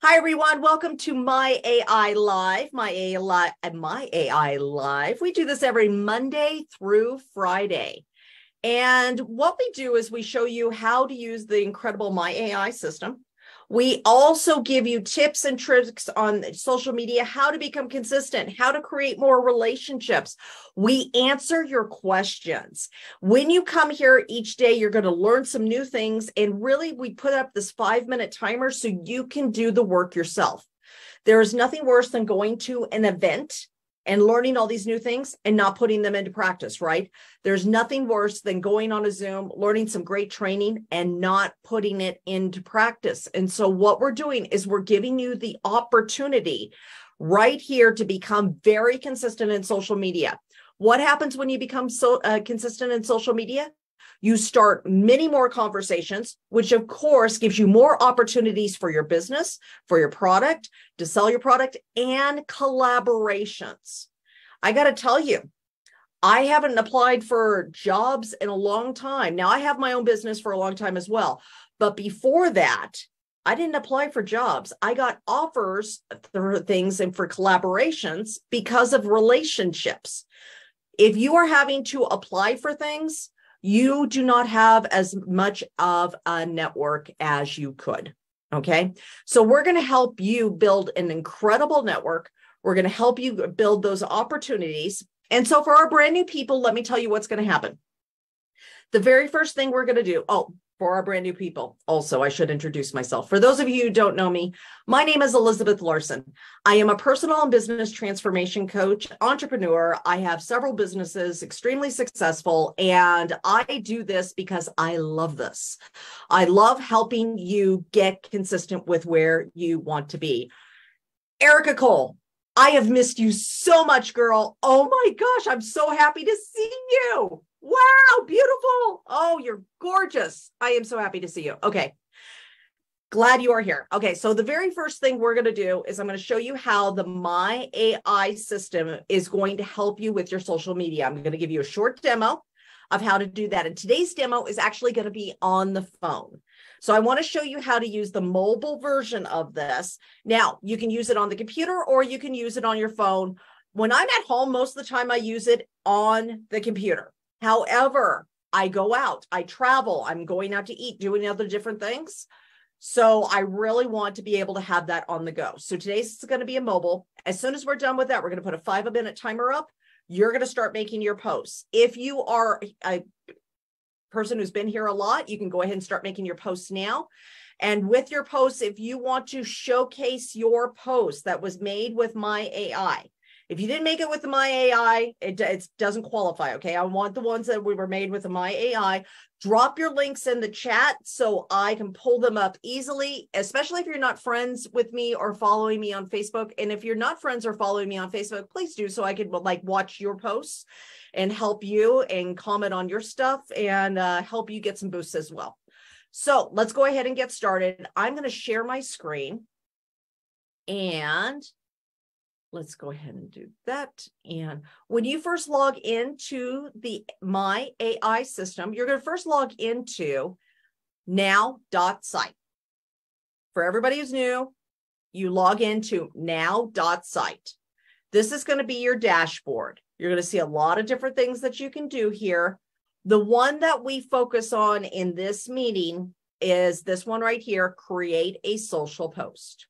Hi, everyone. Welcome to My AI Live. My AI Live. We do this every Monday through Friday. And what we do is we show you how to use the incredible My AI system. We also give you tips and tricks on social media, how to become consistent, how to create more relationships. We answer your questions. When you come here each day, you're going to learn some new things. And really, we put up this 5-minute timer so you can do the work yourself. There is nothing worse than going to an event and learning all these new things and not putting them into practice, right? There's nothing worse than going on a Zoom, learning some great training and not putting it into practice. And so what we're doing is we're giving you the opportunity right here to become very consistent in social media. What happens when you become so consistent in social media? You start many more conversations, which of course gives you more opportunities for your business, for your product, to sell your product, and collaborations. I got to tell you, I haven't applied for jobs in a long time. Now, I have my own business for a long time as well. But before that, I didn't apply for jobs. I got offers for things and for collaborations because of relationships. If you are having to apply for things, you do not have as much of a network as you could, okay? So we're going to help you build an incredible network. We're going to help you build those opportunities. And so for our brand new people, let me tell you what's going to happen. The very first thing we're going to do, for our brand new people, also, I should introduce myself. For those of you who don't know me, my name is Elizabeth Larson. I am a personal and business transformation coach, entrepreneur. I have several businesses, extremely successful, and I do this because I love this. I love helping you get consistent with where you want to be. Erica Cole, I have missed you so much, girl. Oh my gosh, I'm so happy to see you. Wow, beautiful. Oh, you're gorgeous. I am so happy to see you. Okay. Glad you are here. Okay. So the very first thing we're going to do is I'm going to show you how the My AI system is going to help you with your social media. I'm going to give you a short demo of how to do that. And today's demo is actually going to be on the phone. So I want to show you how to use the mobile version of this. Now, you can use it on the computer or you can use it on your phone. When I'm at home, most of the time I use it on the computer. However, I go out, I travel, I'm going out to eat, doing other different things. So I really want to be able to have that on the go. So today's going to be a mobile. As soon as we're done with that, we're going to put a 5-minute timer up. You're going to start making your posts. If you are a person who's been here a lot, you can go ahead and start making your posts now. And with your posts, if you want to showcase your post that was made with My AI, if you didn't make it with the My AI, it doesn't qualify, okay? I want the ones that we were made with the My AI. Drop your links in the chat so I can pull them up easily, especially if you're not friends with me or following me on Facebook. And if you're not friends or following me on Facebook, please do so I can watch your posts and help you and comment on your stuff and help you get some boosts as well. So let's go ahead and get started. I'm going to share my screen and let's go ahead and do that. And when you first log into the My AI system, you're going to first log into now.site. For everybody who's new, you log into now.site. This is going to be your dashboard. You're going to see a lot of different things that you can do here. The one that we focus on in this meeting is this one right here, create a social post.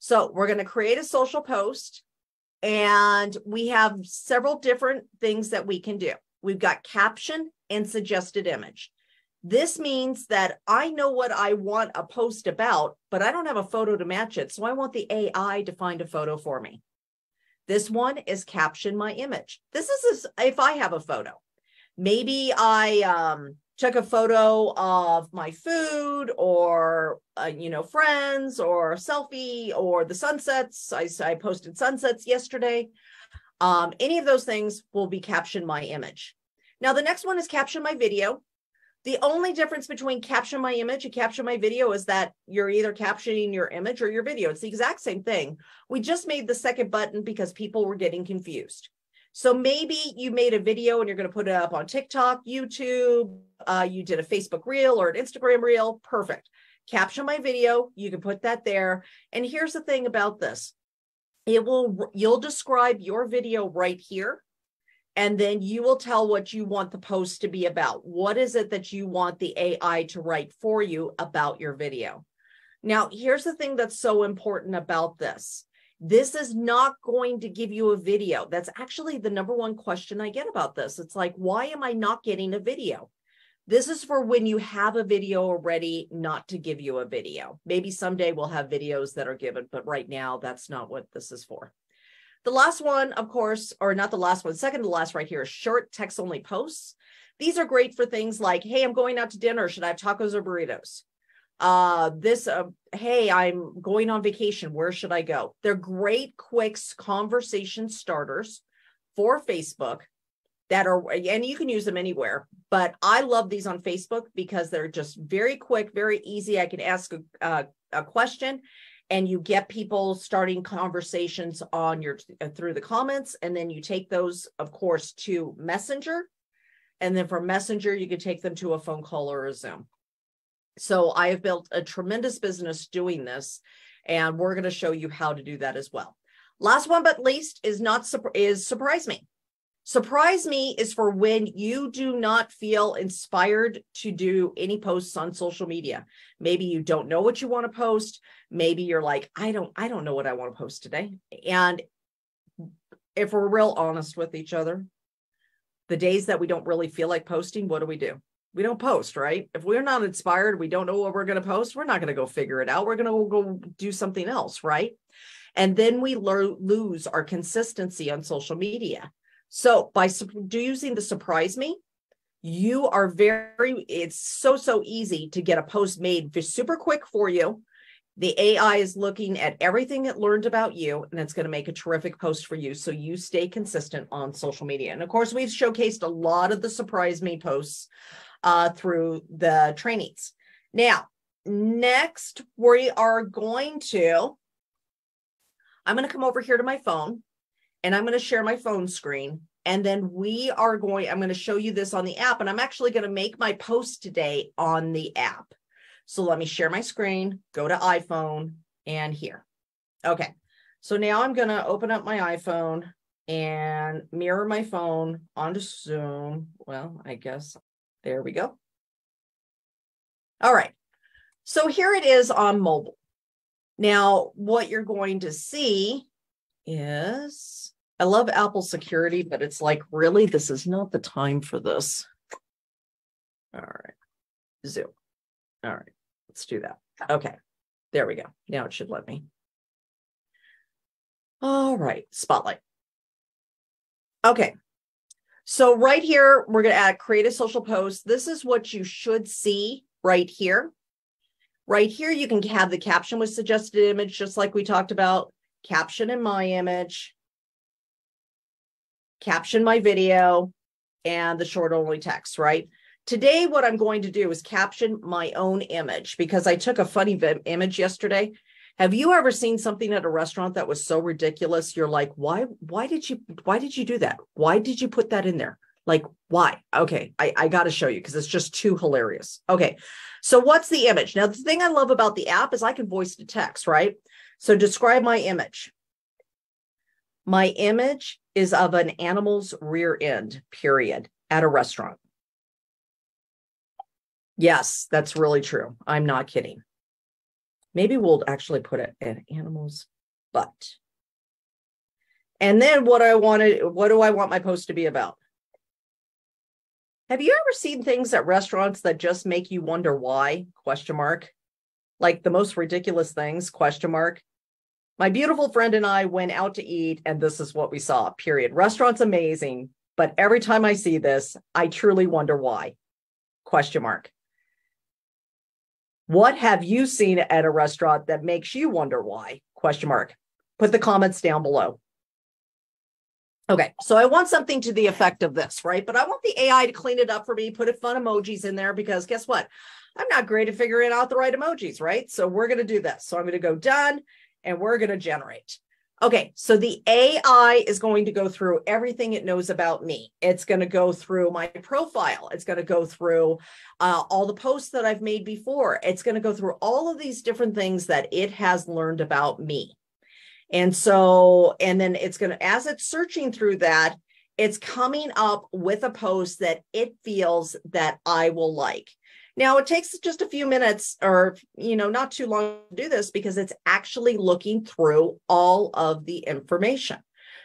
So we're going to create a social post, and we have several different things that we can do. We've got caption and suggested image. This means that I know what I want a post about, but I don't have a photo to match it, so I want the AI to find a photo for me. This one is caption my image. This is if I have a photo. Maybe I took a photo of my food or, friends or a selfie or the sunsets. I posted sunsets yesterday. Any of those things will be caption my image. Now, the next one is caption my video. The only difference between caption my image and caption my video is that you're either captioning your image or your video. It's the exact same thing. We just made the second button because people were getting confused. So maybe you made a video and you're going to put it up on TikTok, YouTube, you did a Facebook reel or an Instagram reel. Perfect. caption my video. You can put that there. And here's the thing about this. You'll describe your video right here. And then you will tell what you want the post to be about. What is it that you want the AI to write for you about your video? Now, here's the thing that's so important about this. This is not going to give you a video. That's actually the number one question I get about this. It's like, why am I not getting a video? This is for when you have a video already, not to give you a video. Maybe someday we'll have videos that are given, but right now that's not what this is for. The last one, of course, or not the last one, second to last right here is short text-only posts. These are great for things like, hey, I'm going out to dinner. Should I have tacos or burritos? Hey, I'm going on vacation. Where should I go? They're great, quick conversation starters for Facebook that are, and you can use them anywhere, but I love these on Facebook because they're just very quick, very easy. I can ask a question. And you get people starting conversations on your through the comments. And then you take those, of course, to Messenger. And then from Messenger, you can take them to a phone call or a Zoom. So I have built a tremendous business doing this. And we're going to show you how to do that as well. Last one, but least, is surprise me. Surprise me is for when you do not feel inspired to do any posts on social media. Maybe you don't know what you want to post. Maybe you're like, I don't know what I want to post today. And if we're real honest with each other, the days that we don't really feel like posting, what do? We don't post, right? If we're not inspired, we don't know what we're going to post. We're not going to go figure it out. We're going to go do something else, right? And then we lose our consistency on social media. So by using the surprise me, you are it's so easy to get a post made super quick for you. The AI is looking at everything it learned about you, and it's going to make a terrific post for you. So you stay consistent on social media. And of course, we've showcased a lot of the surprise me posts through the trainings. Now, next we are going to, I'm going to come over here to my phone. And I'm going to share my phone screen, and then I'm going to show you this on the app, and I'm actually going to make my post today on the app. So let me share my screen, go to iPhone, and here. Okay, so now I'm going to open up my iPhone and mirror my phone onto Zoom. Well, I guess, there we go. All right, so here it is on mobile. Now, what you're going to see is, I love Apple security, but it's like, really, this is not the time for this. All right, Zoom. All right, let's do that. Okay, there we go. Now it should let me. All right, Spotlight. Okay, so right here, we're going to add create a social post. This is what you should see right here. Right here, you can have the caption with suggested image, just like we talked about. Caption in my image, caption my video, and the short only text, right? Today, what I'm going to do is caption my own image because I took a funny image yesterday. Have you ever seen something at a restaurant that was so ridiculous? You're like, why did you do that? Why did you put that in there? Like, why? Okay, I got to show you because it's just too hilarious. Okay, so what's the image? Now, the thing I love about the app is I can voice to text, right? So describe my image. My image is of an animal's rear end, period, at a restaurant. Yes, that's really true. I'm not kidding. Maybe we'll actually put it an animal's butt. And then what do I want my post to be about? Have you ever seen things at restaurants that just make you wonder why? Question mark. Like the most ridiculous things, question mark. My beautiful friend and I went out to eat, and this is what we saw, period. Restaurant's amazing, but every time I see this, I truly wonder why, question mark. What have you seen at a restaurant that makes you wonder why, question mark? Put the comments down below. Okay, so I want something to the effect of this, right? But I want the AI to clean it up for me, put fun emojis in there, because guess what? I'm not great at figuring out the right emojis, right? So we're going to do this. So I'm going to go done, and we're going to generate. Okay, so the AI is going to go through everything it knows about me. It's going to go through my profile. It's going to go through all the posts that I've made before. It's going to go through all of these different things that it has learned about me. And so, and then it's going to, as it's searching through that, it's coming up with a post that it feels that I will like. Now, it takes just a few minutes or, you know, not too long to do this because it's actually looking through all of the information.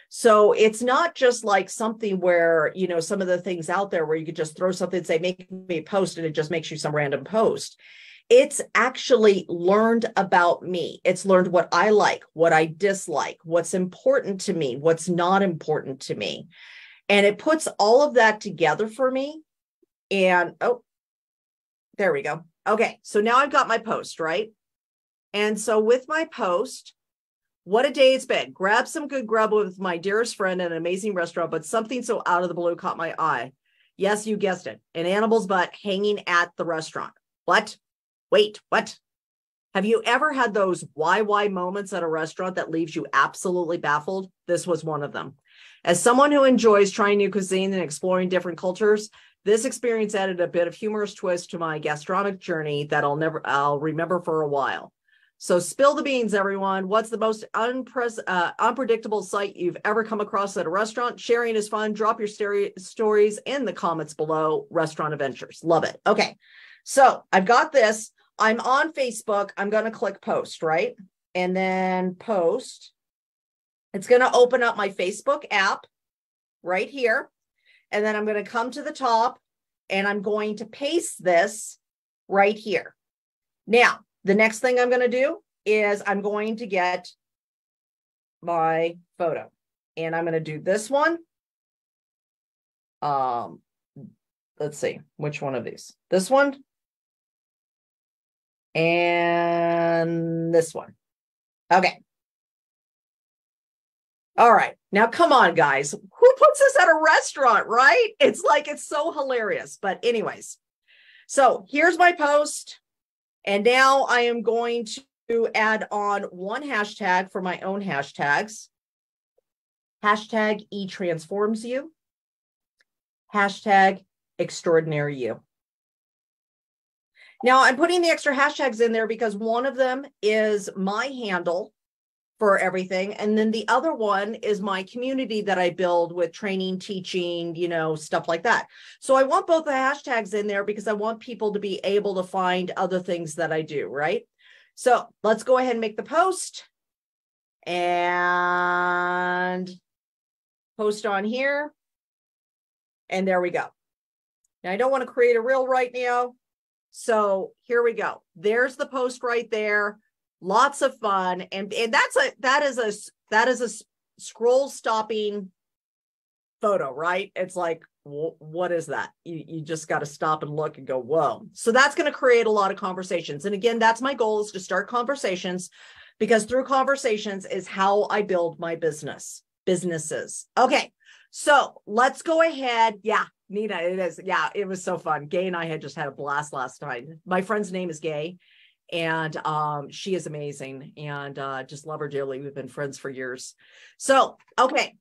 So it's not just like something where, you know, some of the things out there where you could just throw something and say, make me a post, and it just makes you some random post. It's actually learned about me. It's learned what I like, what I dislike, what's important to me, what's not important to me. And it puts all of that together for me. And, oh, there we go. Okay, so now I've got my post, right? And so with my post, what a day it's been. Grab some good grub with my dearest friend at an amazing restaurant, but something so out of the blue caught my eye. Yes, you guessed it. An animal's butt hanging at the restaurant. What? Wait, what? Have you ever had those why moments at a restaurant that leaves you absolutely baffled? This was one of them. As someone who enjoys trying new cuisine and exploring different cultures, this experience added a bit of humorous twist to my gastronomic journey that I'll remember for a while. So spill the beans, everyone. What's the most unpredictable sight you've ever come across at a restaurant? Sharing is fun. Drop your stories in the comments below. Restaurant adventures. Love it. Okay. So I've got this. I'm on Facebook. I'm going to click post, right? And then post. It's going to open up my Facebook app right here. And then I'm going to come to the top and I'm going to paste this right here. Now, the next thing I'm going to do is I'm going to get my photo and I'm going to do this one. Let's see, which one of these? This one and this one. Okay. All right. Now, come on, guys. Who puts this at a restaurant, right? It's like, it's so hilarious. But anyways, so here's my post. And now I am going to add on one hashtag for my own hashtags. Hashtag eTransforms you. Hashtag extraordinary you. Now, I'm putting the extra hashtags in there because one of them is my handle for everything. And then the other one is my community that I build with training, teaching, you know, stuff like that. So I want both the hashtags in there because I want people to be able to find other things that I do, right? So let's go ahead and make the post and post on here. And there we go. Now I don't want to create a reel right now. So here we go. There's the post right there. Lots of fun. And that is a scroll stopping photo, right? It's like, what is that? You just got to stop and look and go, whoa. So that's going to create a lot of conversations. And again, that's my goal, is to start conversations, because through conversations is how I build my businesses. Okay. So let's go ahead. Yeah. Nina, it is. Yeah. It was so fun. Gaye and I had just had a blast last night. My friend's name is Gaye. And she is amazing, and just love her dearly. We've been friends for years. So, okay,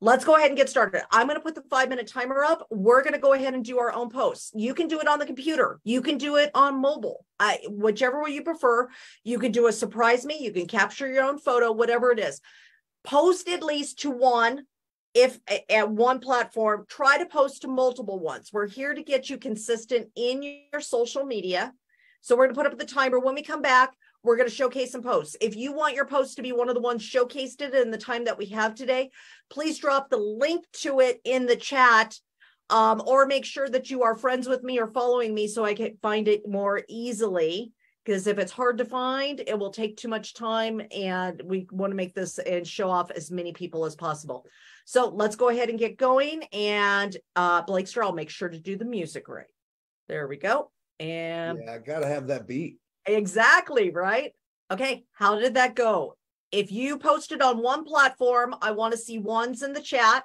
let's go ahead and get started. I'm going to put the 5-minute timer up. We're going to go ahead and do our own posts. You can do it on the computer. You can do it on mobile, whichever way you prefer. You can do a surprise me. You can capture your own photo, whatever it is. Post at least to one. If at one platform, try to post to multiple ones. We're here to get you consistent in your social media. So we're going to put up the timer. When we come back, we're going to showcase some posts. If you want your post to be one of the ones showcased in the time that we have today, please drop the link to it in the chat, or make sure that you are friends with me or following me so I can find it more easily. Because if it's hard to find, it will take too much time, and we want to make this and show off as many people as possible. So let's go ahead and get going. And Blakester, I'll make sure to do the music right. There we go. And yeah, I gotta have that beat. Exactly, right? Okay, how did that go? If you posted on one platform, I want to see ones in the chat.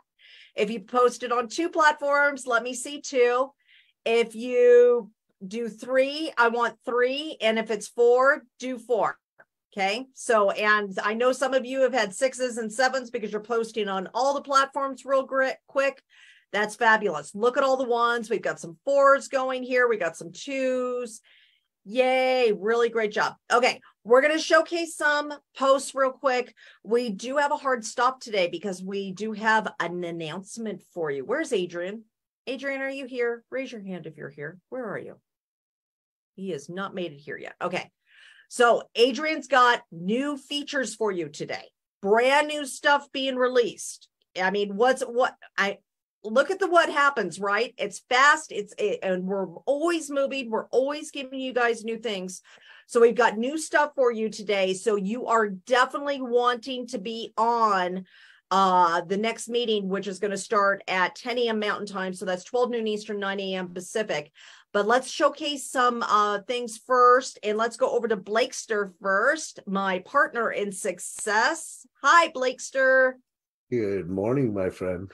If you posted on two platforms, let me see two. If you do three, I want three. And if it's four, do four. Okay. So, and I know some of you have had 6s and 7s because you're posting on all the platforms real quick. That's fabulous. Look at all the 1s. We've got some 4s going here. We got some 2s. Yay. Really great job. Okay. We're going to showcase some posts real quick. We do have a hard stop today because we do have an announcement for you. Where's Adrian? Adrian, are you here? Raise your hand if you're here. Where are you? He has not made it here yet. Okay. So Adrian's got new features for you today. Brand new stuff being released. I mean, look at what happens, right? It's fast. And we're always moving. We're always giving you guys new things. So we've got new stuff for you today. So you are definitely wanting to be on the next meeting, which is going to start at 10 a.m. Mountain Time. So that's 12 noon Eastern, 9 a.m. Pacific. But let's showcase some things first. And let's go over to Blakester first, my partner in success. Hi, Blakester. Good morning, my friend.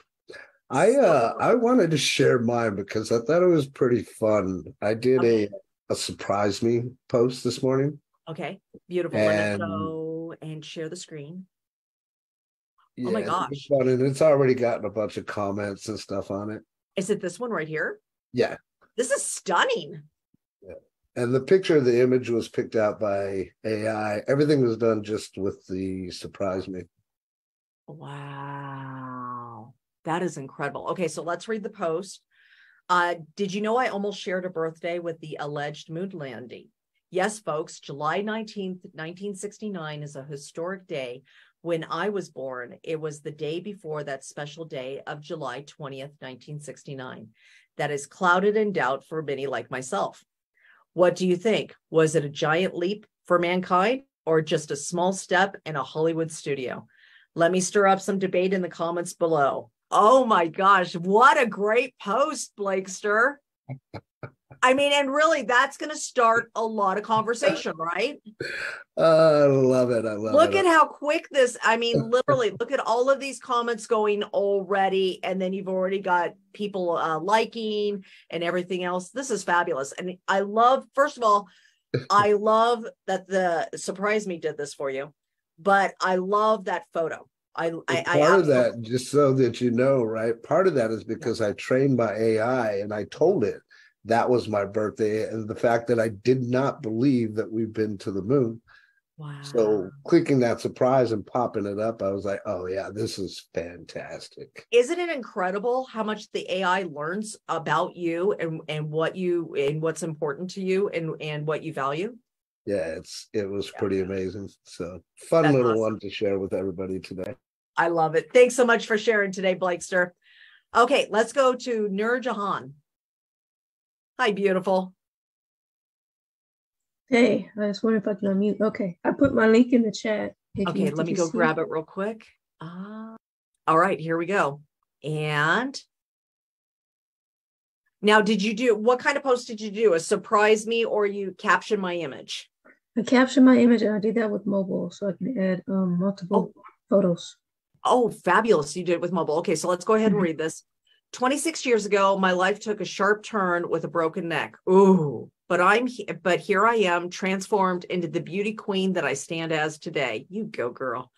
I wanted to share mine because I thought it was pretty fun. I did a surprise me post this morning. Okay, beautiful. And go and share the screen. Yeah, oh my gosh. It's fun, and it's already gotten a bunch of comments and stuff on it. Is it this one right here? Yeah. This is stunning. Yeah. And the picture of the image was picked out by AI. Everything was done just with the surprise me. Wow. That is incredible. Okay, so let's read the post. Did you know I almost shared a birthday with the alleged moon landing? Yes, folks, July 19th, 1969 is a historic day. When I was born, it was the day before that special day of July 20th, 1969. That is clouded in doubt for many like myself. What do you think? Was it a giant leap for mankind or just a small step in a Hollywood studio? Let me stir up some debate in the comments below. Oh my gosh, what a great post, Blakester. I mean, and really, that's going to start a lot of conversation, right? I love it. I love it. Look at how quick this, I mean, literally, look at all of these comments going already, and then you've already got people liking and everything else. This is fabulous. And I love, first of all, I love that the Surprise Me did this for you, but I love that photo. Part of that, just so that you know, right? Part of that is because I trained my AI and I told it that was my birthday, and the fact that I did not believe that we've been to the moon. Wow. So clicking that surprise and popping it up, I was like, oh yeah, this is fantastic. Isn't it incredible how much the AI learns about you and what you and what's important to you and what you value? Yeah, it was pretty amazing. So fun. That's little awesome. One to share with everybody today. I love it. Thanks so much for sharing today, Blakester. Okay, let's go to Nur Jahan. Hi, beautiful. Hey, I just wonder if I can unmute. Okay, I put my link in the chat. Okay, let me go grab it real quick. All right, here we go. And now, what kind of post did you do? A surprise me, or you caption my image? I captioned my image, and I did that with mobile, so I can add multiple photos. Oh, fabulous. You did it with mobile. Okay, so let's go ahead and read this. 26 years ago, my life took a sharp turn with a broken neck. Ooh, but here I am, transformed into the beauty queen that I stand as today. You go, girl.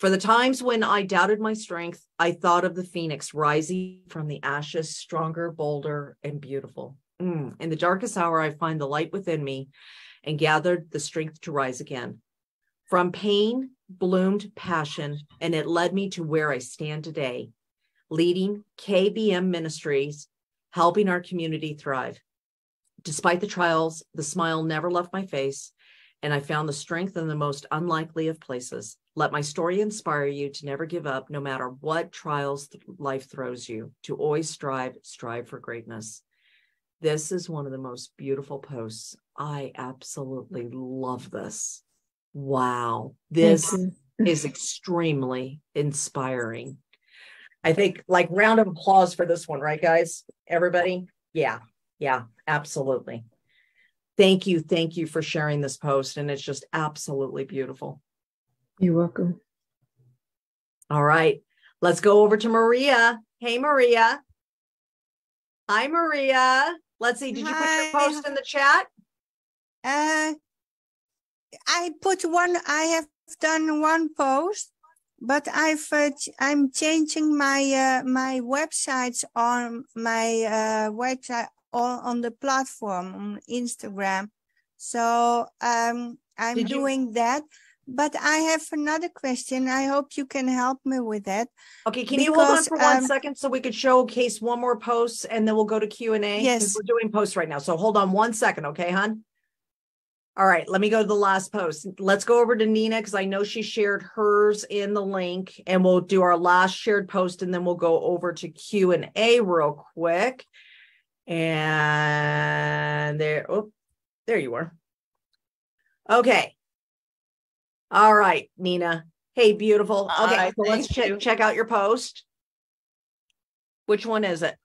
For the times when I doubted my strength, I thought of the phoenix rising from the ashes, stronger, bolder, and beautiful. In the darkest hour, I find the light within me and gathered the strength to rise again. From pain bloomed passion, and it led me to where I stand today, leading KBM Ministries, helping our community thrive. Despite the trials, the smile never left my face, and I found the strength in the most unlikely of places. Let my story inspire you to never give up, no matter what trials life throws you, to always strive for greatness. This is one of the most beautiful posts. I absolutely love this. Wow. This is extremely inspiring. I think, like, round of applause for this one, right, guys? Everybody? Yeah. Yeah, absolutely. Thank you. Thank you for sharing this post. And it's just absolutely beautiful. You're welcome. All right. Let's go over to Maria. Hey, Maria. Hi, Maria. Let's see. Did you put your post in the chat? I put one, I have done one post, but I'm changing my my websites on my website on the platform on Instagram. So I'm doing that. But I have another question. I hope you can help me with that. Okay, can you hold on for 1 second so we could showcase one more post and then we'll go to Q&A? Yes. We're doing posts right now. So hold on 1 second, okay, hon? All right, let me go to the last post. Let's go over to Nina because I know she shared hers in the link, and we'll do our last shared post and then we'll go over to Q&A real quick. And there, oh, there you are. Okay. All right, Nina. Hey, beautiful. Okay, so let's check out your post. Which one is it?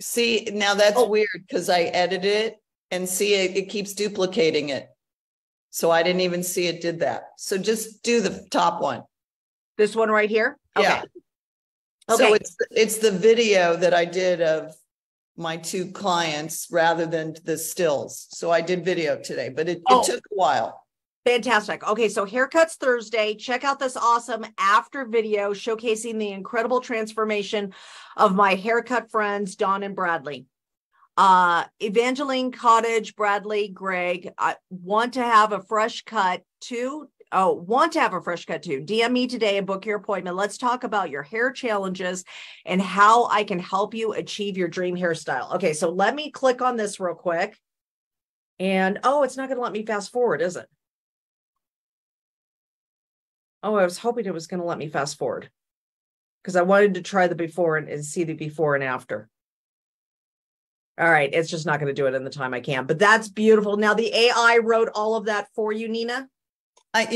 See, now that's weird because I edit it and see it, it keeps duplicating it. So I didn't even see it did that. So just do the top one. This one right here? Okay. Yeah. Okay. So it's the video that I did of my two clients rather than the stills. So I did video today, but it took a while. Fantastic. Okay, so Haircuts Thursday. Check out this awesome after video showcasing the incredible transformation of my haircut friends, Dawn and Bradley. Evangeline Cottage, Bradley, Greg, want to have a fresh cut too. DM me today and book your appointment. Let's talk about your hair challenges and how I can help you achieve your dream hairstyle. Okay, so let me click on this real quick. And, oh, it's not going to let me fast forward, is it? Oh, I was hoping it was going to let me fast forward because I wanted to try the before and see the before and after. All right. It's just not going to do it in the time I can, but that's beautiful. Now the AI wrote all of that for you, Nina. I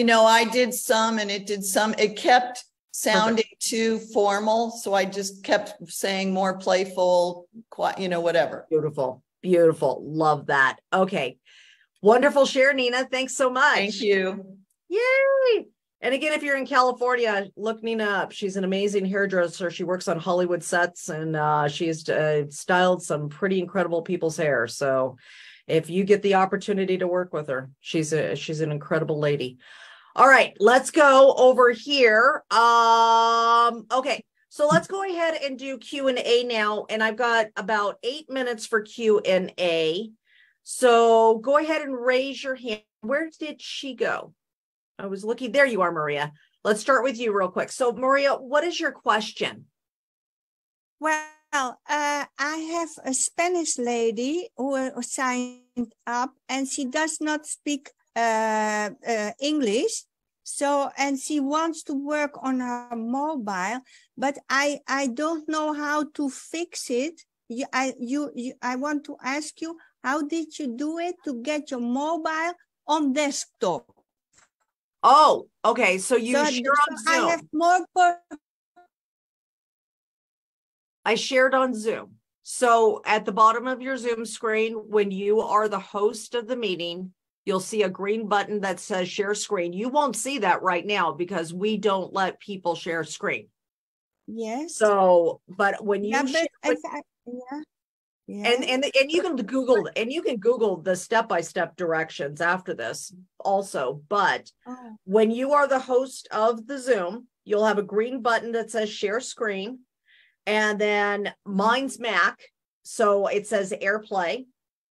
did some and it did some. It kept sounding too formal. So I just kept saying more playful, whatever. Beautiful. Beautiful. Love that. Okay. Wonderful share, Nina. Thanks so much. Thank you. Yay. And again, if you're in California, look Nina up. She's an amazing hairdresser. She works on Hollywood sets, and she has styled some pretty incredible people's hair. So if you get the opportunity to work with her, she's an incredible lady. All right, let's go over here. Okay, so let's go ahead and do Q&A now. And I've got about 8 minutes for Q&A. So go ahead and raise your hand. Where did she go? I was looking. There you are, Maria. Let's start with you real quick. So, Maria, what is your question? Well, I have a Spanish lady who signed up, and she does not speak English. So, and she wants to work on her mobile, but I don't know how to fix it. I want to ask you, how did you do it to get your mobile on desktop? Oh, okay. So I have more. I shared on Zoom. So at the bottom of your Zoom screen, when you are the host of the meeting, you'll see a green button that says share screen. You won't see that right now because we don't let people share screen. Yes. So, but when you and you can Google the step-by-step directions after this also, but when you are the host of the Zoom, you'll have a green button that says share screen, and then mine's Mac, so it says AirPlay,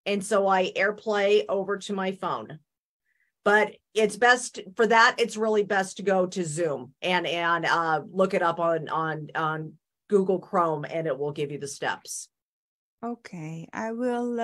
and so I AirPlay over to my phone. But it's best for that, it's really best to go to Zoom and look it up on Google Chrome, and it will give you the steps. Okay, I will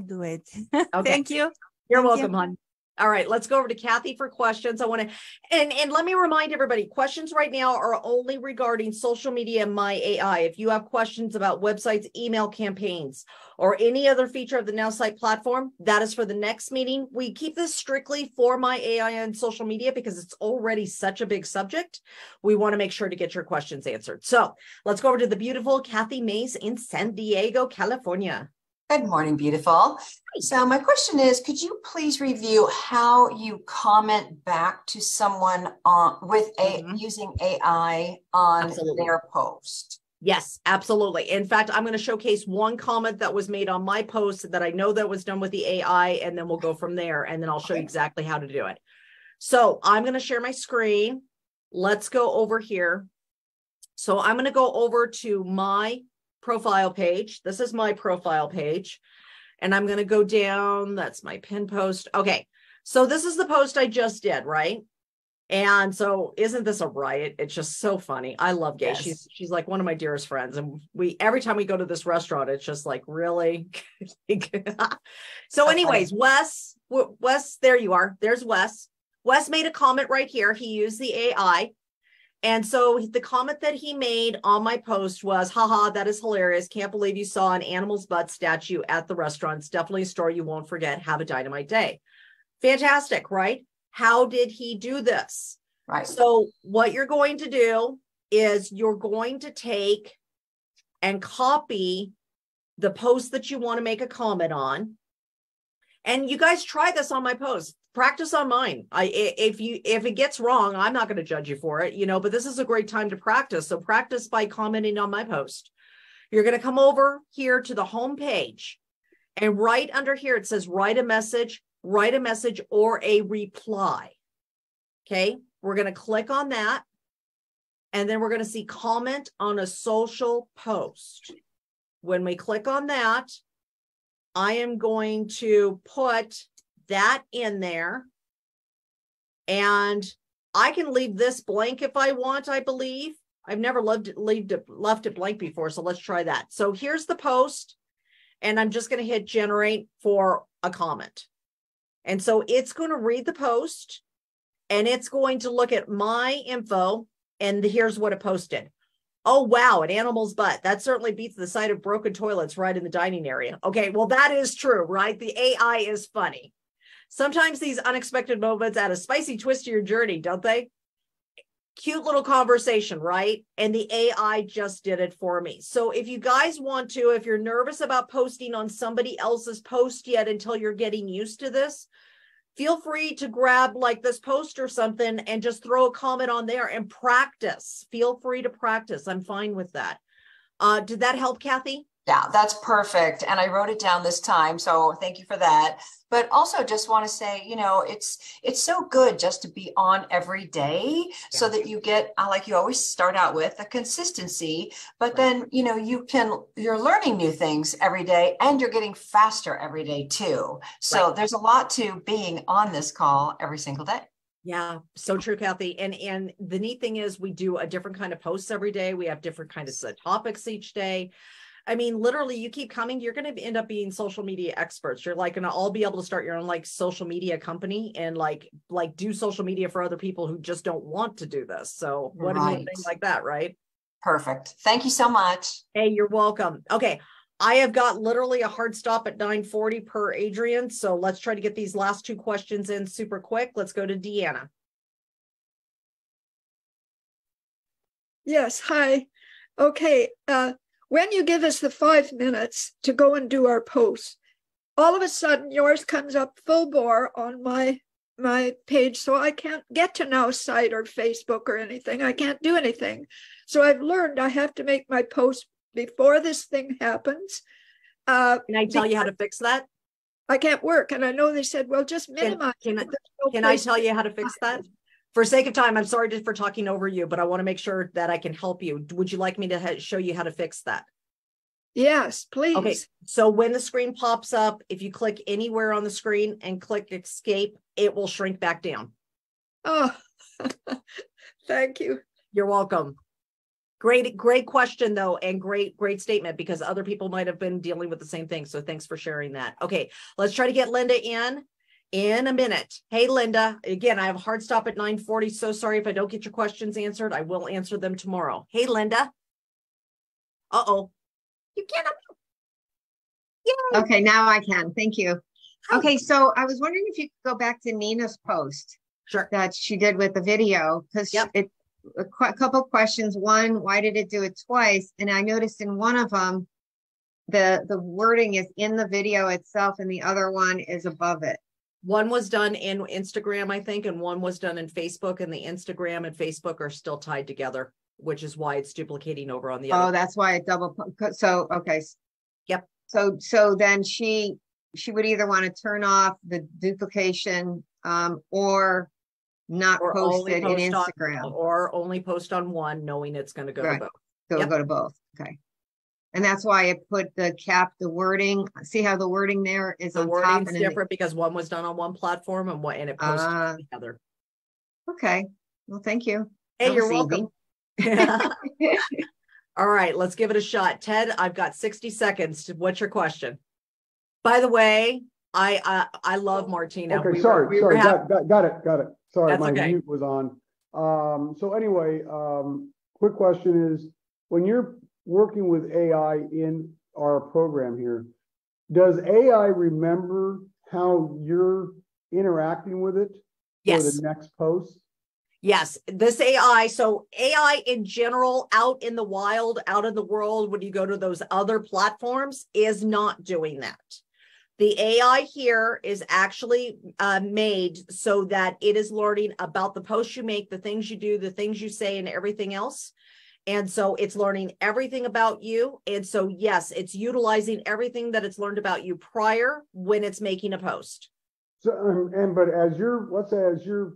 do it. Okay. Thank you. You're welcome, hon. All right, let's go over to Kathy for questions. I want to, and let me remind everybody, questions right now are only regarding social media and My AI. If you have questions about websites, email campaigns, or any other feature of the now.site platform, that is for the next meeting. We keep this strictly for My AI and social media because it's already such a big subject. We want to make sure to get your questions answered. So let's go over to the beautiful Kathy Mace in San Diego, California. Good morning, beautiful. So my question is, could you please review how you comment back to someone using AI on their post? Yes, absolutely. In fact, I'm going to showcase one comment that was made on my post that I know that was done with the AI, and then we'll go from there, and then I'll show you exactly how to do it. So I'm going to share my screen. Let's go over here. So I'm going to go over to my profile page. This is my profile page, and I'm going to go down. That's my pin post. Okay. So this is the post I just did, right? And so isn't this a riot? It's just so funny. I love Gaye. Yes. She's like one of my dearest friends. And we, every time we go to this restaurant, it's just like, really? So anyways, Wes, there you are. There's Wes. Wes made a comment right here. He used the AI. And so the comment that he made on my post was, haha, that is hilarious. Can't believe you saw an animal's butt statue at the restaurant. It's definitely a story you won't forget. Have a dynamite day. Fantastic, right? How did he do this? Right. So what you're going to do is you're going to take and copy the post that you want to make a comment on. And you guys try this on my post. Practice on mine. If it gets wrong, I'm not going to judge you for it, you know, but this is a great time to practice. So practice by commenting on my post. You're going to come over here to the home page, and right under here, it says, write a message or a reply. Okay. We're going to click on that. And then we're going to see comment on a social post. When we click on that, I am going to put that in there. And I can leave this blank if I want, I believe. I've never left it blank before. So let's try that. So here's the post. And I'm just going to hit generate for a comment. And so it's going to read the post, and it's going to look at my info, and here's what it posted. Oh, wow, an animal's butt. That certainly beats the sight of broken toilets right in the dining area. Okay, well, that is true, right? The AI is funny. Sometimes these unexpected moments add a spicy twist to your journey, don't they? Cute little conversation, right? And the AI just did it for me. So if you guys want to, if you're nervous about posting on somebody else's post yet until you're getting used to this, feel free to grab like this post or something and just throw a comment on there and practice. Feel free to practice. I'm fine with that. Did that help, Kathy? Yeah, that's perfect. And I wrote it down this time. So thank you for that. But also just want to say, you know, it's so good just to be on every day so that you get, like you always start out with, the consistency, but then, you know, you're learning new things every day, and you're getting faster every day too. So there's a lot to being on this call every single day. Yeah, so true, Kathy. And the neat thing is we do a different kind of posts every day. We have different kinds of topics each day. I mean, literally, you keep coming, you're going to end up being social media experts. You're like going to all be able to start your own like social media company and like do social media for other people who just don't want to do this. So what do you think like that, right? Perfect. Thank you so much. Hey, you're welcome. Okay. I have got literally a hard stop at 9:40 per Adrian. So let's try to get these last two questions in super quick. Let's go to Deanna. Yes. Hi. Okay. When you give us the 5 minutes to go and do our posts, all of a sudden yours comes up full bore on my page. So I can't get to now.site or Facebook or anything. I can't do anything. So I've learned I have to make my post before this thing happens. Can I tell you how to fix that? I can't work. And I know they said, well, just minimize. Can I tell you how to fix that? For sake of time, I'm sorry for talking over you, but I want to make sure that I can help you. Would you like me to show you how to fix that? Yes, please. Okay, so when the screen pops up, if you click anywhere on the screen and click escape, it will shrink back down. Oh, thank you. You're welcome. Great, great question, though, and great, great statement, because other people might have been dealing with the same thing. So thanks for sharing that. Okay, let's try to get Linda in a minute. Hey, Linda. Again, I have a hard stop at 9:40. So sorry if I don't get your questions answered. I will answer them tomorrow. Hey, Linda. Uh-oh. You can't. Yay. Okay, now I can. Thank you. Hi. Okay, so I was wondering if you could go back to Nina's post that she did with the video, because a couple questions. One, why did it do it twice? And I noticed in one of them, the wording is in the video itself, and the other one is above it. One was done in Instagram, I think, and one was done in Facebook, and the Instagram and Facebook are still tied together. which is why it's duplicating over on the other. Oh, that's why it double. So, okay. Yep. So then she would either want to turn off the duplication or not or post it post in Instagram. Or only post on one, knowing it's going to go to both. So it'll go to both. Okay. And that's why I put the cap, the wording. See how the wording there is the on top? The wording's different because one was done on one platform and it posted on the other. Okay. Well, thank you. Hey, you're welcome. All right, let's give it a shot. Ted, I've got 60 seconds. What's your question? By the way, I love Martina. Okay, got it. Sorry, that's my mute was on. So anyway, quick question is, when you're working with AI in our program here, does AI remember how you're interacting with it for the next post? Yes, this AI. So AI in general, out in the wild, out in the world, when you go to those other platforms, is not doing that. The AI here is actually made so that it is learning about the posts you make, the things you do, the things you say, and everything else. And so it's learning everything about you. And so, yes, it's utilizing everything that it's learned about you prior when it's making a post. So, but as you're, let's say, as you're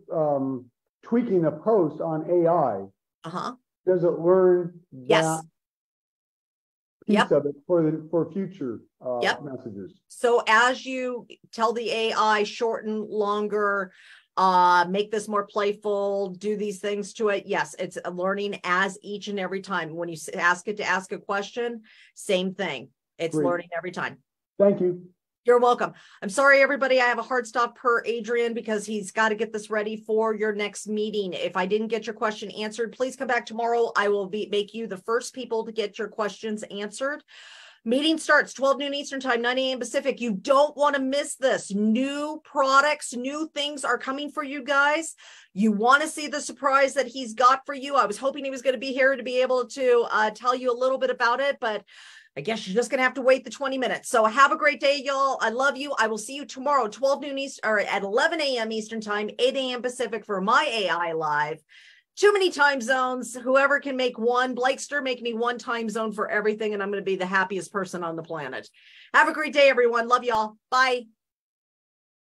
tweaking a post on AI, does it learn that piece of it for future messages? So as you tell the AI, shorten, longer, make this more playful, do these things to it. Yes, it's learning as each and every time. When you ask it to ask a question, same thing. It's learning every time. Thank you. You're welcome. I'm sorry, everybody. I have a hard stop per Adrian because he's got to get this ready for your next meeting. If I didn't get your question answered, please come back tomorrow. I will make you the first people to get your questions answered. Meeting starts 12 noon Eastern time, 9 a.m. Pacific. You don't want to miss this. New products, new things are coming for you guys. You want to see the surprise that he's got for you. I was hoping he was going to be here to be able to tell you a little bit about it, but I guess you're just going to have to wait the 20 minutes. So have a great day, y'all. I love you. I will see you tomorrow, 12 noon Eastern, or at 11 a.m. Eastern time, 8 a.m. Pacific for My AI Live. Too many time zones. Whoever can make one. Blakester, make me one time zone for everything, and I'm going to be the happiest person on the planet. Have a great day, everyone. Love y'all. Bye.